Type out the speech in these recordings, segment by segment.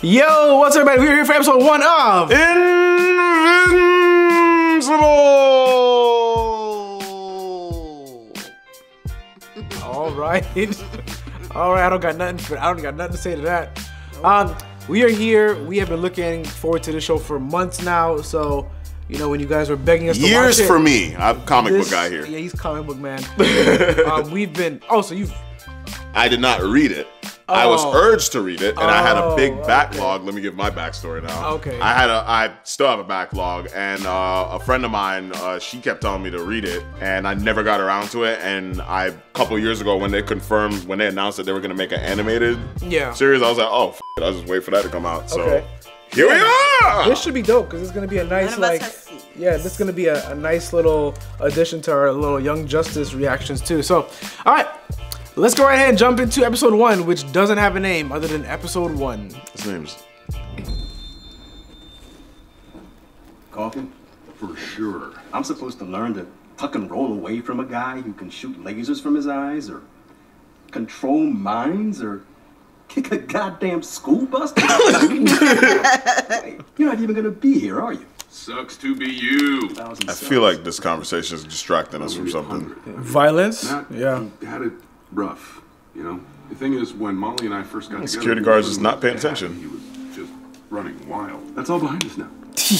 Yo, what's up, everybody? We're here for episode 1 of Invincible. All right, all right. I don't got nothing to say to that. We are here. We have been looking forward to the show for months now. So, you know, when you guys were begging us to watch it, years for me. I'm comic book guy here. Yeah, he's comic book man. We've been. Oh, so you've. I did not read it. Oh. I was urged to read it, and I had a big backlog. Okay. Let me give my backstory now. Okay. I still have a backlog, and a friend of mine, she kept telling me to read it, and I never got around to it. And I, a couple years ago, when they announced that they were gonna make an animated series, I was like, oh, f it. I'll just wait for that to come out. So here we are. This should be dope because it's gonna be a nice this is gonna be a nice little addition to our little Young Justice reactions too. So, all right. Let's go right ahead and jump into episode 1, which doesn't have a name other than episode 1. His name's Coffin? For sure. I'm supposed to learn to tuck and roll away from a guy who can shoot lasers from his eyes, or control mines, or kick a goddamn school bus? You're not even gonna be here, are you? Sucks to be you. I feel like this conversation is distracting us from something. Violence? Yeah. Rough, you know. The thing is, when Molly and I first got together, security guards was not paying attention. He was just running wild. That's all behind us now.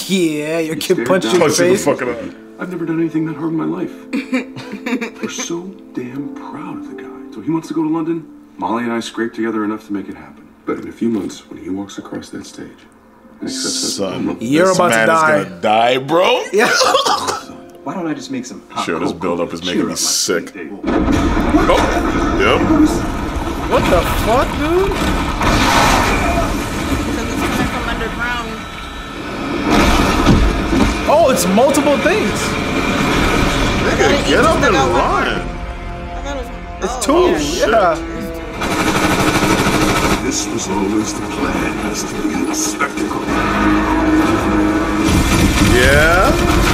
Yeah, your kid punched you in the face. I've never done anything that hard in my life. We're so damn proud of the guy. So he wants to go to London. Molly and I scraped together enough to make it happen. But in a few months, when he walks across that stage, and son, you're about to die. Is gonna die, bro. Yeah. Why don't I just make some pop? Sure, this buildup is making me sick. Oh, yep. What the fuck, dude? From underground. Oh, it's multiple things. Nigga, get up and run. It's two. Yeah. This was always the plan, has to be a spectacle. Yeah.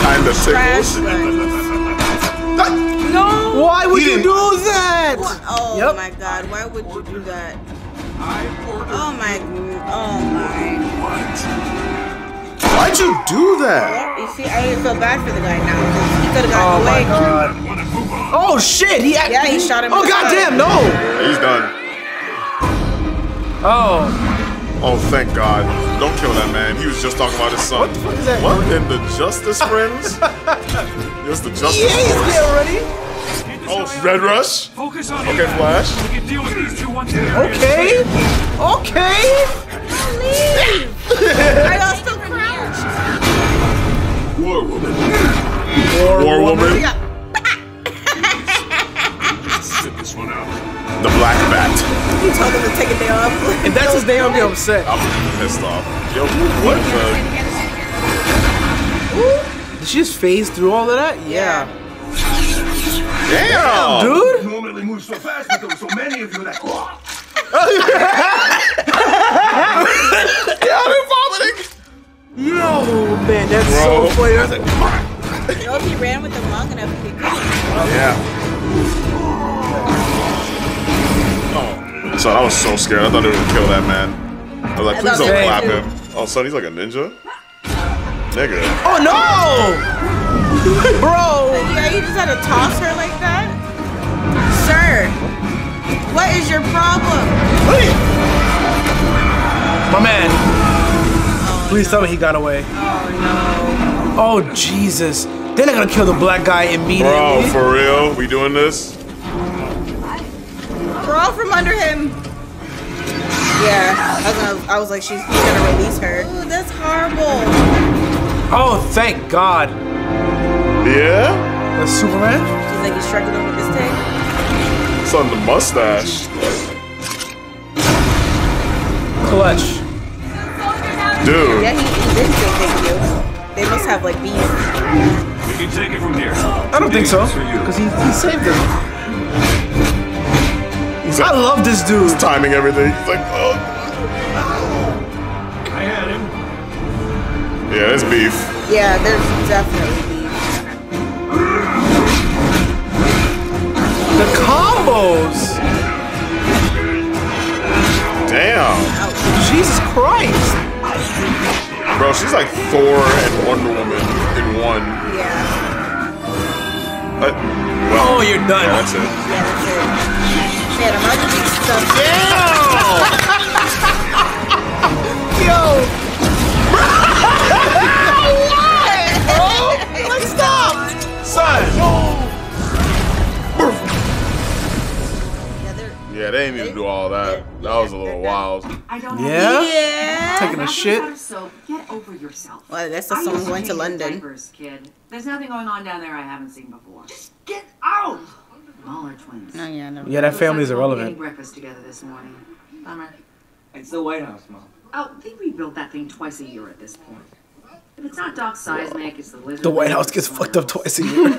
I'm the sickles. No! Why would you do that? What? Oh my god, why would you do that? Oh my. What? Why'd you do that? Well, you see, I feel bad for the guy now. He could have gotten away. Oh my god. Oh shit! He shot him. Oh goddamn, no! He's done. Oh. Oh, thank God. Don't kill that man. He was just talking about his son. What the fuck is that? What in the Justice Friends? Yes, the Justice Friends. Yeah, already. Oh, Red Rush? Focus on Flash. We can deal with these two once okay. Okay. Leave. I also crouched. War Woman. War Woman. Sit this one out. The Black Bat. You told him to take a day off. And that's his day off, get upset. I'm pissed off. Yo, what the? Did she just phase through all of that? Yeah. Damn! Dude! You normally move so fast because so many of you are like, oh. Yeah, I've been vomiting! Yo, man, that's so funny. That's like, yo, if he ran with them long enough, he could. Yeah. Oh. Son, I was so scared. I thought it would kill that man. I was like, please don't clap him. Oh, son, he's like a ninja? Nigga. Oh, no! Bro! Yeah, you just had to toss her like that? Sir, what is your problem? Hey! My man. Please tell me he got away. Oh, no. Oh, Jesus. They're not gonna kill the black guy immediately. Bro, for real? We doing this? We're all from under him. Yeah, I was like, she's gonna release her. Ooh, that's horrible. Oh, thank God. Yeah? That's Superman? She's like, he's striking him with his tank. It's on the mustache. Clutch. Dude. Yeah, he did say thank you. They must have, like, beef. We can take it from here. I don't think so, because he saved him. I love this dude. He's timing everything. He's like, oh. I had him. Yeah, there's beef. Yeah, there's definitely beef. The combos. Damn. Jesus Christ! Bro, she's like Thor and Wonder Woman in one. Yeah. Well, oh, you're done. Yeah, that's it. Yeah, that's it. Man, I'm about to make stuff. Yeah! Yo! What? Oh, like, stop! Son! Yo! Yeah, they didn't even do all that. That was a little wild. Yeah? Taking a shit? So get over yourself. Well, that's the song going to London. Diapers, kid. There's nothing going on down there I haven't seen before. Just get out! All twins. No, yeah, no. Yeah, that family's irrelevant. We had breakfast together this morning. Bummer. It's the White House, Mom. Oh, they rebuild that thing twice a year at this point. If it's not Doc Seismic, it's the lizard. The White House gets fucked up twice a year.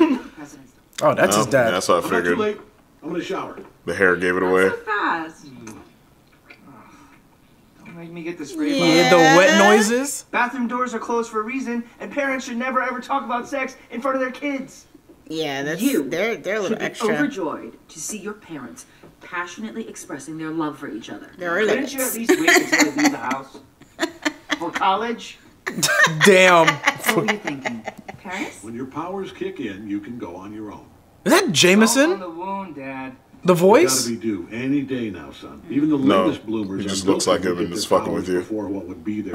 Oh, that's his dad. That's what I figured. I'm gonna shower. The hair gave it away. So fast. Don't make me get this right. Yeah. The wet noises. Bathroom doors are closed for a reason, and parents should never ever talk about sex in front of their kids. Yeah, that's you. They're a little extra. Overjoyed to see your parents passionately expressing their love for each other. There are limits. Couldn't you at least wait until they leave the house for college? Damn. What were you thinking, Paris? When your powers kick in, you can go on your own. Is that Jameson? On the wound, Dad. The voice? Gotta be due any day now, son. Even the latest bloomers. He just looks like him and is fucking with you. What would be there.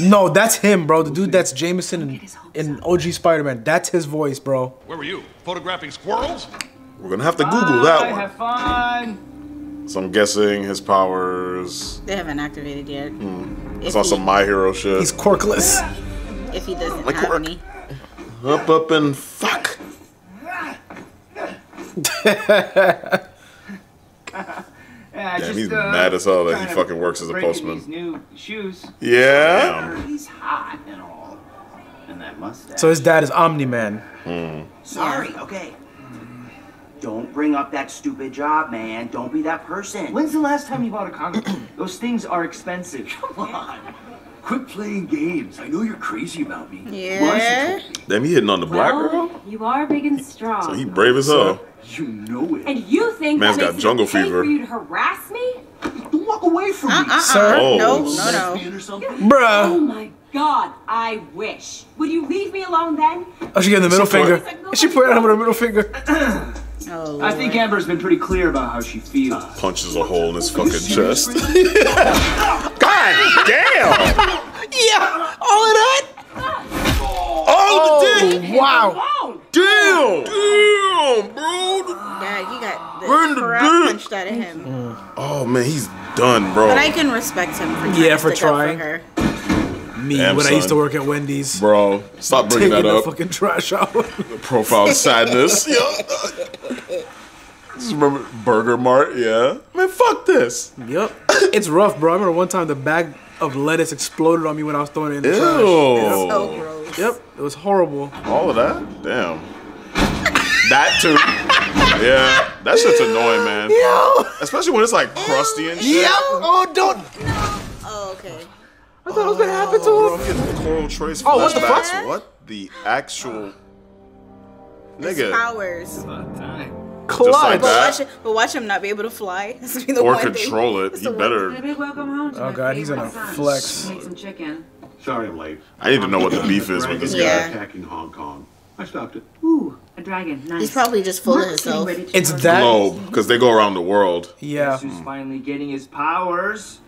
No, that's him, bro. The dude that's Jameson in OG Spider-Man. That's his voice, bro. Where were you? Photographing squirrels? We're gonna have to Google that one. Have fun. So I'm guessing his powers. They haven't activated yet. It's also some My Hero shit. He's corkless. If he doesn't like have any. Up and fuck. Yeah, he's mad as hell that he fucking works as a postman. New shoes. Yeah. He's hot and all. And that mustache. So his dad is Omni-Man. Sorry, okay. Don't bring up that stupid job, man. Don't be that person. When's the last time you bought a comic? Those things are expensive. Come on. Quit playing games. I know you're crazy about me. Yeah. Damn, he hitting on the black girl? You are big and strong. So he brave as hell. You know it. And you think man's got jungle fever. For you to harass me? Don't walk away from me, sir. Oh. No. Bruh. Oh my God, I wish. Would you leave me alone then? Oh, she gave him the middle finger. She pointed at him with her middle finger. Oh, I think Amber's been pretty clear about how she feels. Punches a hole in his fucking chest. God damn! Yeah, all of that. Oh, wow! Damn! Damn, bro! Yeah, you got the crap punched out of him. Oh man, he's done, bro. But I can respect him for trying. Yeah, for trying. For her. Me, damn, when son. I used to work at Wendy's. Bro, stop bringing that up. Taking the fucking trash out. The profile sadness. Yeah. Just remember Burger Mart, yeah. Man, fuck this. Yep. It's rough, bro. I remember one time the bag of lettuce exploded on me when I was throwing it in the trash. Ew. So gross. Yep. It was horrible. All of that? Damn. That too. Yeah. That shit's annoying, man. Ew. Especially when it's like crusty and shit. Yep. Oh, don't. No. Oh, okay. I thought it was gonna happen to him. I'm getting the Coral Trace flashbacks. Oh, what the fuck? What the actual nigga? Powers. It's not time. Just like that. But watch him not be able to fly. The or control thing. It. He better. Oh God, he's gonna flex. Make some chicken. Sorry, I'm late. I need to know what the beef is with this guy. Attacking Hong Kong. I stopped it. Ooh, a dragon. Nice. He's probably just full of himself. It's that globe because they go around the world. Yeah. He's finally getting his powers.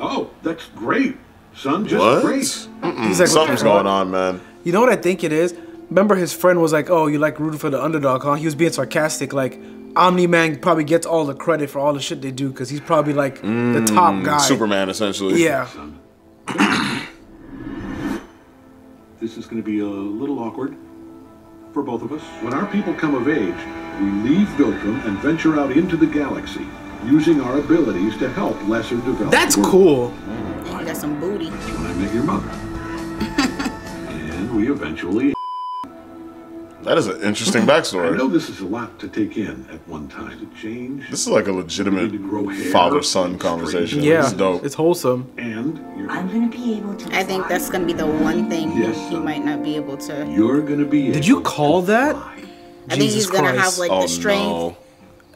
Oh, that's great, son. Just great. He's like, something's going on, man. You know what I think it is. Remember his friend was like, oh, you like rooting for the underdog, huh? He was being sarcastic, like, Omni-Man probably gets all the credit for all the shit they do, because he's probably like the top guy. Superman, essentially. Yeah. This is going to be a little awkward for both of us. When our people come of age, we leave Biltrum and venture out into the galaxy, using our abilities to help lesser developed. That's cool. You got some booty. That's when I met your mother. And we eventually... That is an interesting backstory. I know this is a lot to take in at one time. To change. This is like a legitimate father-son conversation. Yeah, it's dope. It's wholesome. And I'm gonna be able to. I think that's gonna be the one thing he might not be able to. You're gonna be. Did you call that? I think he's gonna have like the strength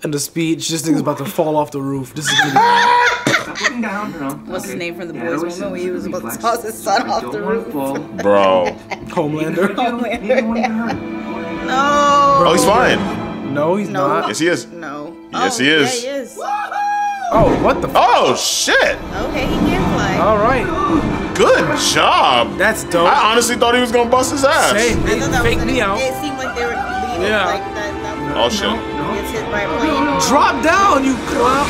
and the speed. She just thinks he's about to fall off the roof. This is. Gonna be Stop looking down. No. What's his name from the Boys Woman? He was about to toss his son off the roof. Bro. Homelander. No. Oh, he's fine. No, he's not. Yes, he is. No. Yes, he is. Yeah, he is. Oh, what the? Oh, shit. Okay, he can fly. All right. Good job. That's dope. I honestly thought he was gonna bust his ass. Hey, fake me out. It seemed like they were leaving like that. Oh shit. Gets hit by a plane. Drop down, you clown.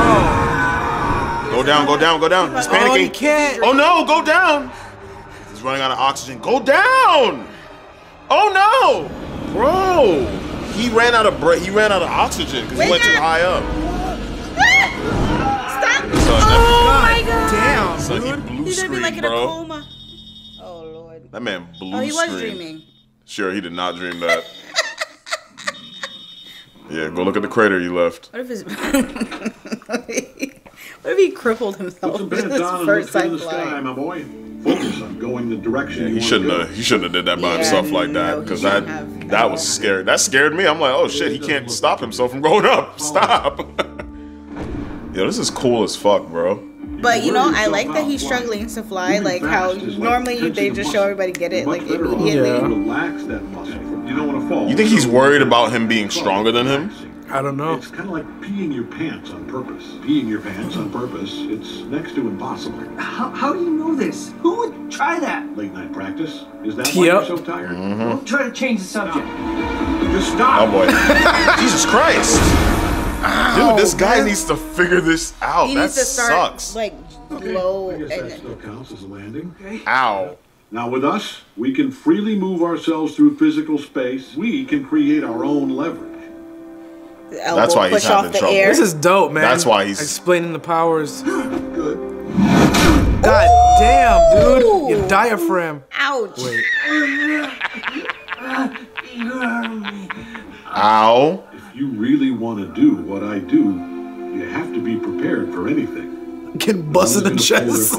Oh. Go down, go down, go down. He's panicking. Oh, he can't. Oh no, go down. He's running out of oxygen. Go down. Oh no, bro. He ran out of breath. He ran out of oxygen because he went too high up. Stop. Oh my god. So he blew screen, like bro. In a coma. Oh Lord. That man blew screen. Oh, he was dreaming. Sure, he did not dream that. Yeah, go look at the crater he left. What if his what if he crippled himself in his first time flying? My boy. Focus on going the direction. Yeah, he shouldn't have did that by himself like that because that was scary. That scared me. I'm like, oh shit, he can't stop himself from going up. Stop. Yo, this is cool as fuck, bro. But you know, I like that he's struggling to fly. Like how normally they just show everybody get it like immediately. Relax that muscle. You don't want to fall. You think he's worried about him being stronger than him? I don't know. It's kind of like peeing your pants on purpose. Peeing your pants on purpose. It's next to impossible. How do you know this? Who would try that? Late night practice. Is that why you're so tired? Don't try to change the subject. Just stop. Oh boy. Jesus Christ. Ow, dude, this guy needs to figure this out. He needs to start, sucks. Like low. I guess that still counts as a landing. Okay. Ow. Now with us, we can freely move ourselves through physical space. We can create our own leverage. That's why he's having trouble. This is dope, man. That's why he's explaining the powers. Good. God damn, dude, your diaphragm. Ouch. Wait. Ow. You really want to do what I do, you have to be prepared for anything. Get busted in the chest.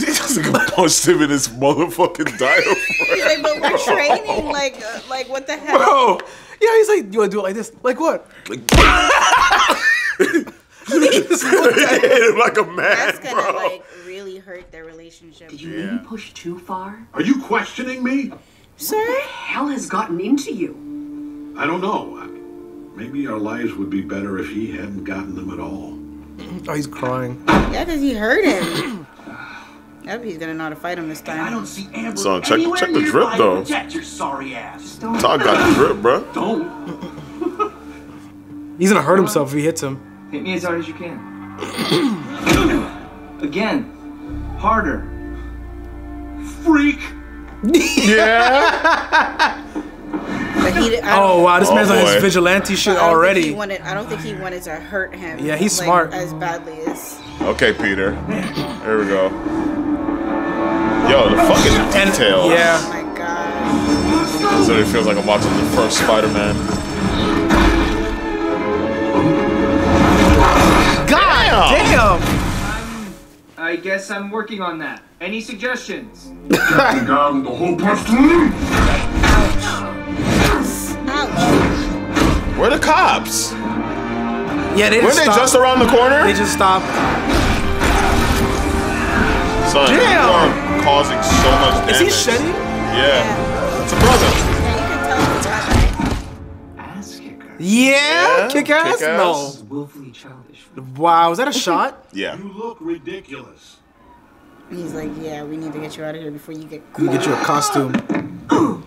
He doesn't punch him in his motherfucking diaphragm. Like, but we're training, like what the hell? Bro, yeah, he's like, you want to do it like this? Like what? Like, hit him like a man. That's gonna like really hurt their relationship. Did you really push too far? Are you questioning me, sir? What the hell has gotten into you? I don't know. Maybe our lives would be better if he hadn't gotten them at all. Oh, he's crying. Yeah, because he hurt him. I hope he's going to know how to fight him this time. I don't see Amber so check the drip, though. Protect your sorry ass. Don't. Todd got the drip, bro. Don't. He's going to hurt himself if he hits him. Hit me as hard as you can. Again. Harder. Freak. Yeah. Oh wow, this man's on his vigilante shit already. I don't think he wanted to hurt him. Yeah, he's like, smart. As badly as. Okay, Peter. There we go. Yo, the fucking details. Yeah. Oh my god. So it feels like I'm watching the first Spider-Man. God damn. I guess I'm working on that. Any suggestions? Down the whole person. Where are the cops? Yeah, they Weren't they just around the corner? They just stopped. Son, you are causing so much damage. Is he shedding? Yeah. It's a brother. Yeah, you can tell ass kicker. Yeah? Kick ass? Kick ass? No. Willfully childish. Wow, is that a shot? Yeah. You look ridiculous. He's like, yeah, we need to get you out of here before you get caught. We'll get you a costume.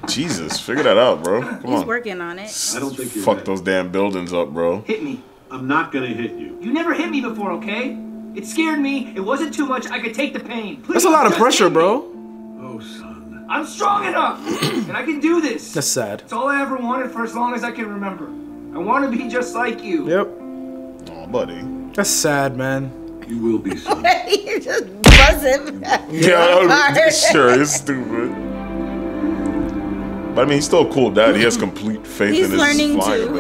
Jesus, figure that out, bro. Come on. He's working on it. I don't think you're fuck those damn buildings up, bro. Hit me. I'm not gonna hit you. You never hit me before, okay? It scared me. It wasn't too much. I could take the pain. Please, that's a lot of pressure, bro. Oh, son. I'm strong enough, and I can do this. That's sad. It's all I ever wanted for as long as I can remember. I want to be just like you. Yep. Oh, buddy. That's sad, man. You will be. Son. You just buzzing. Yeah, sure. It's stupid. But I mean, he's still a cool dad. He has complete faith in his flying. He's learning too.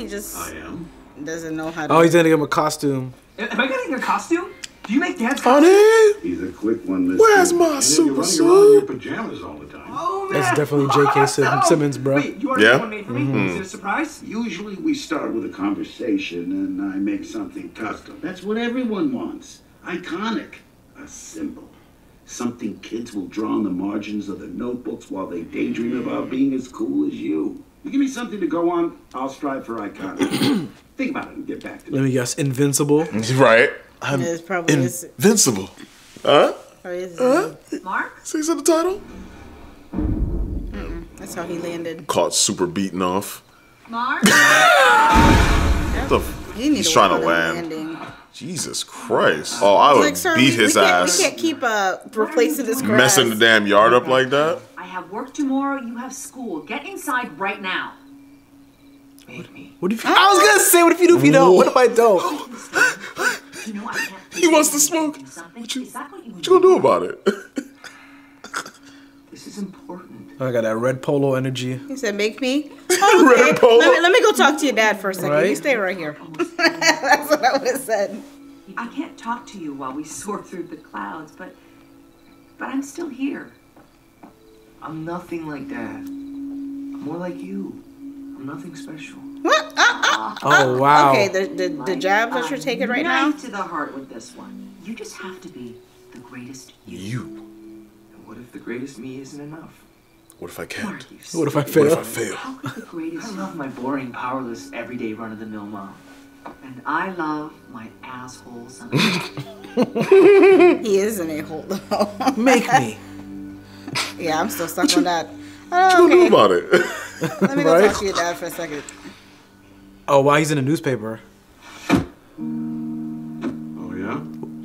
He just doesn't know how to. Oh, he's gonna give him a costume. Am I gonna get a costume? Do you make dads costumes? Honey, he's a quick one. Where's my super suit? You're running around in your pajamas all the time. Oh, man. That's definitely J.K. Simmons, bro. Wait, you already one made for me? Is it a surprise? Usually we start with a conversation and I make something custom. That's what everyone wants. Iconic. A symbol. Something kids will draw on the margins of their notebooks while they daydream about being as cool as you. You give me something to go on, I'll strive for iconic. Think about it and get back to me. Let me guess. Invincible? Right. I'm yeah, it's probably Invincible. Huh? Or is it Mark? See the title? That's how he landed. Caught super beaten off. Mark? He's trying to land. Jesus Christ. Oh, I would beat his ass. We can't keep replacing this grass. Messing the damn yard up like that. I have work tomorrow. You have school. Get inside right now. What if you, I was going to say, what if you do if you don't? What if I don't? You know, I can't he wants to smoke. What you going to do about it? This is important. I got that red polo energy. He said, make me. Oh, okay. Red polo. Let me go talk to your dad for a second. Right? You stay right here. That's what I would have said. I can't talk to you while we soar through the clouds, but I'm still here. I'm nothing like that. I'm more like you. I'm nothing special. What? Oh, wow. Okay, the job that you're taking right now? Knife to the heart with this one. You just have to be the greatest you. And what if the greatest me isn't enough? What if I can't? What if I fail? What if I fail? How could the greatest I love my boring, powerless, everyday run-of-the-mill mom. And I love my asshole son. He is an a-hole, though. Make me. Yeah, I'm still stuck on that. Oh, okay. What do you do about it? Let me go talk to your dad for a second. Oh, wow, he's in a newspaper. Oh, yeah?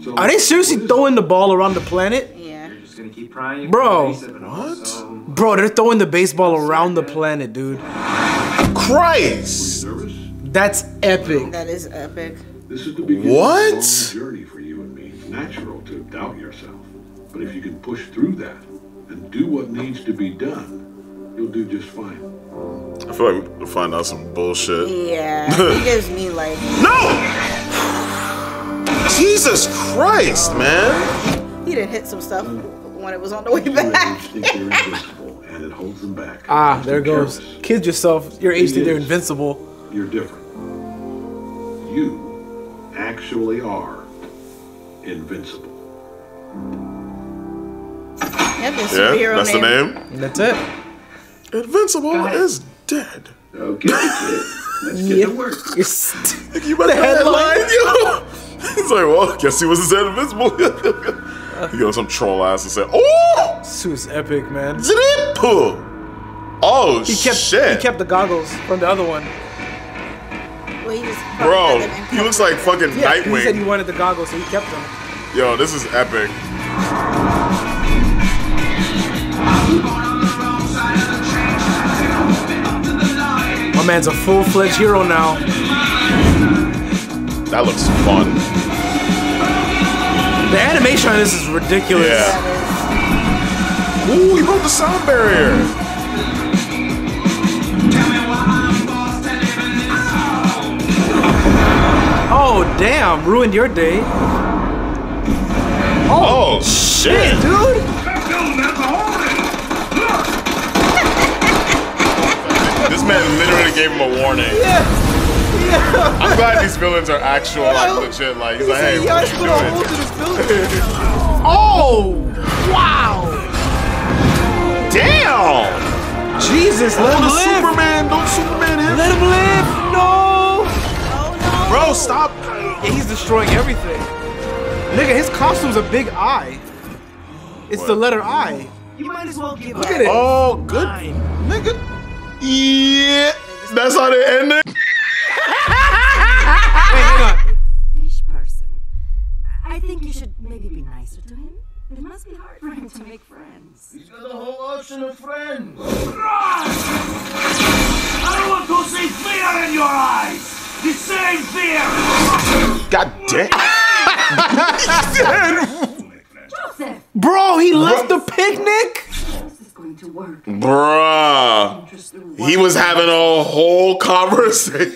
So, are they seriously throwing the ball around the planet? Yeah. You're just gonna keep prying. Bro. What? So, bro, they're throwing the baseball around the planet, dude. Christ! That's epic. That is epic. This is the beginning of a long journey for you and me. It's natural to doubt yourself. But if you can push through that and do what needs to be done, you'll do just fine. I feel like we'll find out some bullshit. Yeah, he gives me like... No! Jesus Christ, man! He didn't hit some stuff when it was on the way back. And it holds them back. Ah, there it goes. Kid yourself. Your age, they're invincible. You're different. You actually are invincible. Yep, yeah, that's the name. And that's it. Invincible is dead. Okay, kid. Let's get to work. You better headline, yo. He's like, well, guess he was dead invincible. You know, some troll ass and said, oh! This was epic, man. Zip! Oh, shit. He kept the goggles from the other one. Well, he just he looks like fucking Nightwing. He said he wanted the goggles, so he kept them. Yo, this is epic. Man's a full-fledged hero now. That looks fun. The animation on this is ridiculous. Yeah. Ooh, he broke the sound barrier. Oh, damn. Ruined your day. Oh, shit, dude. This man literally gave him a warning. Yeah. Yeah. I'm glad these villains are actual, like, legit. Like, he's like, hey, what you doing? Oh, wow. Damn. Jesus, let him live. Superman, don't Superman him. Let him live. No. Oh, no. Bro, stop. He's destroying everything. Nigga, his costume's a big I. It's the letter I. You might as well give up. Look at it. Oh, good. Nigga. Yeah, that's how they end it. Wait, hang on. Fish person. I think you should maybe be nicer to him. It must be hard for him to make friends. He's got a whole ocean of friends. I want to see fear in your eyes. The same fear. God damn. Joseph. Bro, he left the picnic. To work. Bruh, he was having a whole conversation.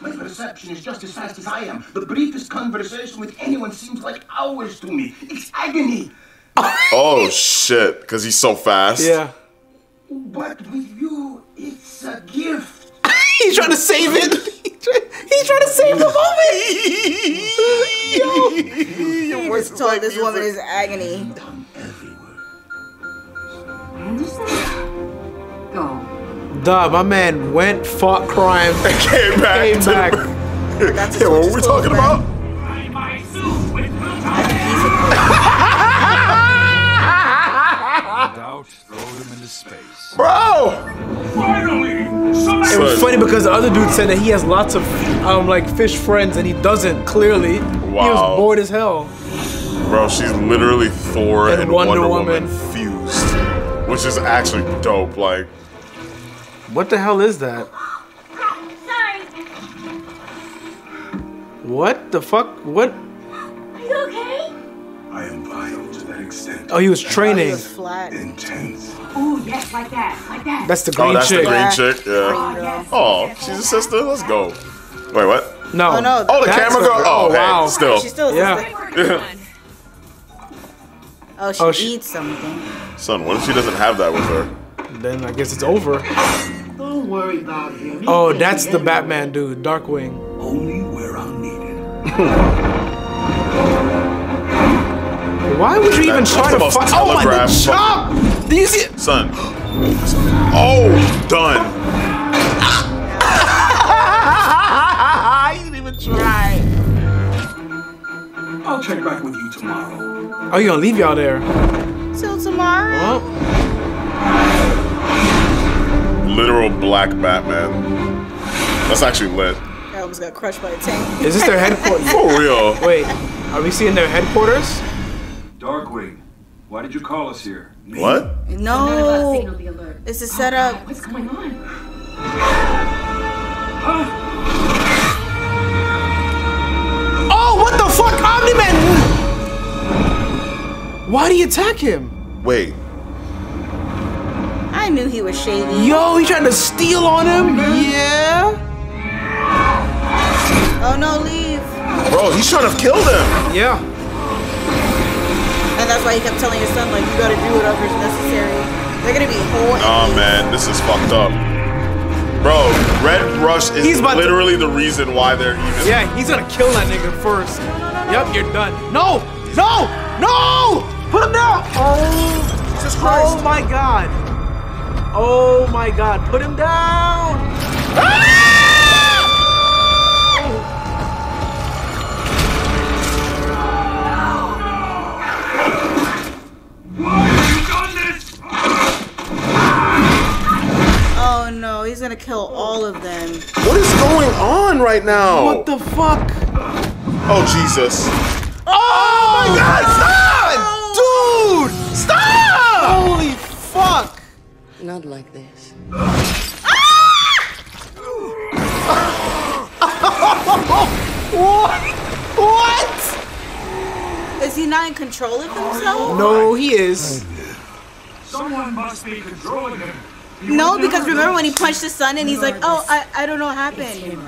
My perception is just as fast as I am. The briefest conversation with anyone seems like hours to me. It's agony. Oh shit, because he's so fast. Yeah. But with you, it's a gift. He's trying to save it. He's trying to save the moment. Yo, you just told this woman his agony. Duh, my man went, fought crime, and came back. That's yeah, what were we talking about? Doubt throws him into space. Bro! Finally! It was funny because the other dude said that he has lots of like fish friends and he doesn't, clearly. Wow. He was bored as hell. Bro, she's literally Thor and Wonder Woman fused. Which is actually dope, like. What the hell is that? Sorry. What the fuck? What? Are you okay? I am vile to that extent. Oh, he was training. He was flat. Intense. Oh, yes, like that. Like that. That's the green chick. Oh, that's the green chick. Yeah. Oh, yes, she's a sister. Let's go. Wait, what? No. Oh, no, oh the camera girl. Oh, hey, wow. Still. She's still yeah. Oh, she eats something. Son, what if she doesn't have that with her? Then I guess it's over. Don't worry about him. Oh, that's the Batman dude, Darkwing. Only where I'm needed. Why would you even try to fight? Oh my god! Chop! Do you see it? Son. Oh, done. You didn't even try. I'll check back with you tomorrow. Oh, you gonna leave y'all there? Till tomorrow. Well, literal black Batman. That's actually lit. I almost got crushed by a tank. Is this their headquarters? For real. Wait, are we seeing their headquarters? Darkwing, why did you call us here? Me? What? No. This is set up. What's going on? Huh? Oh, what the fuck? Omni-Man! Why do you attack him? Wait. I knew he was shady. Yo, he tried to steal on him? Yeah. Oh no, leave. Bro, he should have killed him. Yeah. And that's why he kept telling his son, like, you gotta do whatever's necessary. They're gonna be whole. Oh man, this is fucked up. Bro, Red Rush is literally the reason why they're even. Yeah, he's gonna kill that nigga first. No. Yep, you're done. No! No! No! Put him down! Oh, Jesus Christ. Oh my god. Oh my god, put him down! Ah! No! Why have you done this? Oh no, he's gonna kill all of them. What is going on right now? What the fuck? Oh Jesus. Oh, oh my god, no! Stop! Dude! Stop! Holy fuck! Not like this. What? Is he not in control of himself? No, he is. Someone must be controlling him. No, because remember when he punched his son and he's like, oh, I don't know what happened.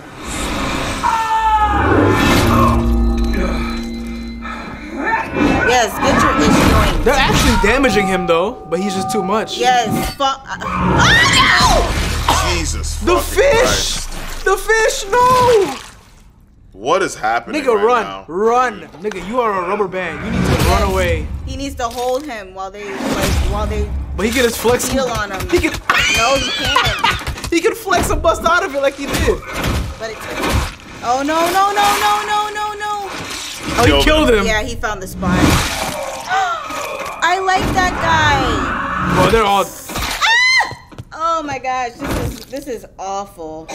Yes, get your issue going. They're actually damaging him though, but he's just too much. Yes. Oh no! Jesus. The fish. Christ. The fish. No. What is happening? Nigga, right run, now? Run, nigga. You are a rubber band. You need to run away. He needs to hold him while they, But he can just flex. Heal on him. He can. No, he can't. He can flex and bust out of it like he did. But it. Oh no! No! No! No! No! No! Oh, he killed him. Yeah, he found the spot. I like that guy. Well, they're all. Ah! Oh my gosh, this is awful.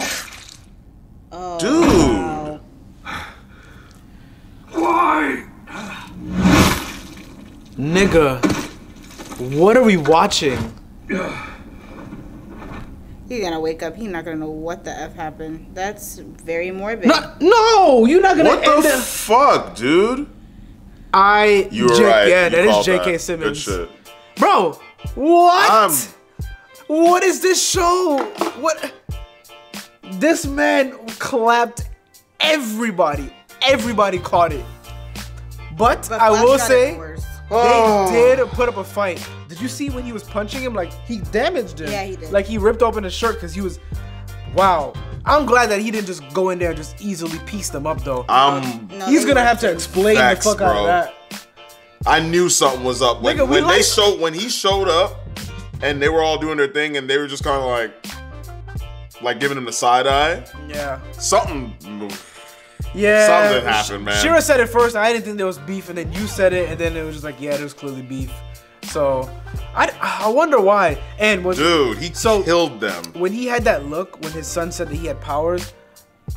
Oh, dude. Wow. Why? Nigga, what are we watching? He's gonna wake up. He's not gonna know what the F happened. That's very morbid. No, you're not gonna. What the fuck, dude? You're right. Yeah, that is J.K. Simmons. Good shit. Bro, what? What is this show? What? This man clapped everybody. Everybody caught it. But I will say, Oh. They did put up a fight. Did you see when he was punching him? Like, he damaged him. Yeah, he did. Like, he ripped open his shirt because he was... Wow. I'm glad that he didn't just go in there and just easily piece them up, though. No, he's going to have to explain facts, the fuck out of that. I knew something was up. When, nigga, when he showed up and they were all doing their thing and they were just kind of like giving him the side eye. Yeah. Something happened, man. Shira said it first. I didn't think there was beef, and then you said it, and then it was just like, yeah, there was clearly beef. So, I wonder why. And when, dude, he killed them. When he had that look, when his son said that he had powers,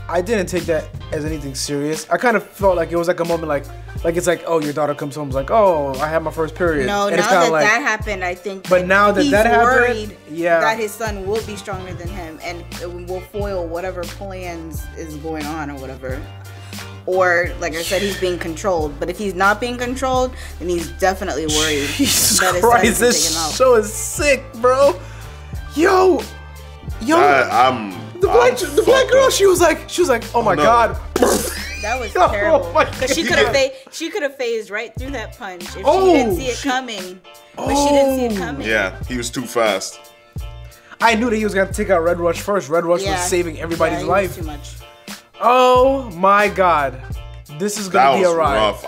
I didn't take that as anything serious. I kind of felt like it was like a moment like it's like, oh, your daughter comes home, it's like, oh, I had my first period. No, and now that like, that happened, I think. But now that that happened, yeah, that his son will be stronger than him and will foil whatever plans is going on or whatever. Or, like I said, he's being controlled. But if he's not being controlled, then he's definitely worried. Jesus Christ, this show is sick, bro. Yo, the black girl, she was like, oh my god. That was terrible. Because she could have phased right through that punch if she didn't see it coming. But she didn't see it coming. Yeah, he was too fast. I knew that he was gonna take out Red Rush first. Red Rush was saving everybody's life. Was too much. Oh my god. This is gonna be a ride. Rough.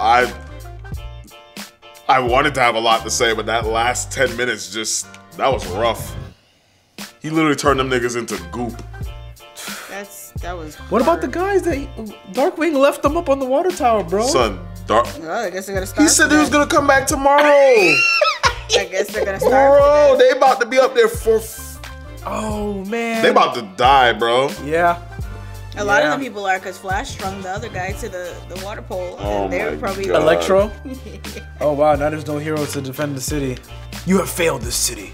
I wanted to have a lot to say, but that last 10 minutes that was rough. He literally turned them niggas into goop. That was hard. What about the guys that Darkwing left them up on the water tower, bro? Son, I guess they're gonna start. He said he was gonna come back tomorrow. I guess they're gonna start. Bro, they about to be up there for Oh man. They about to die, bro. Yeah. A lot of the people are, because Flash strung the other guy to the water pole. Oh, and they were probably Electro? Oh, wow. Now there's no heroes to defend the city. You have failed this city.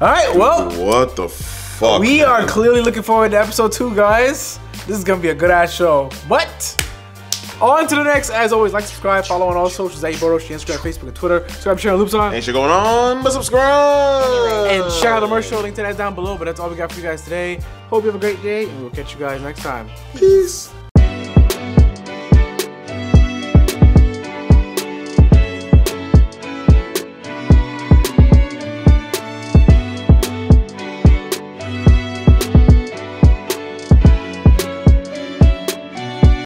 All right, well. What the fuck? We are clearly looking forward to episode 2, guys. This is going to be a good-ass show. But on to the next. As always, like, subscribe, follow on all socials. At Eboroshi, Instagram, Facebook, and Twitter. Subscribe, share, and loops on. Ain't shit going on, but subscribe. And check out the merch show. Link to that down below. But that's all we got for you guys today. Hope you have a great day, and we'll catch you guys next time. Peace.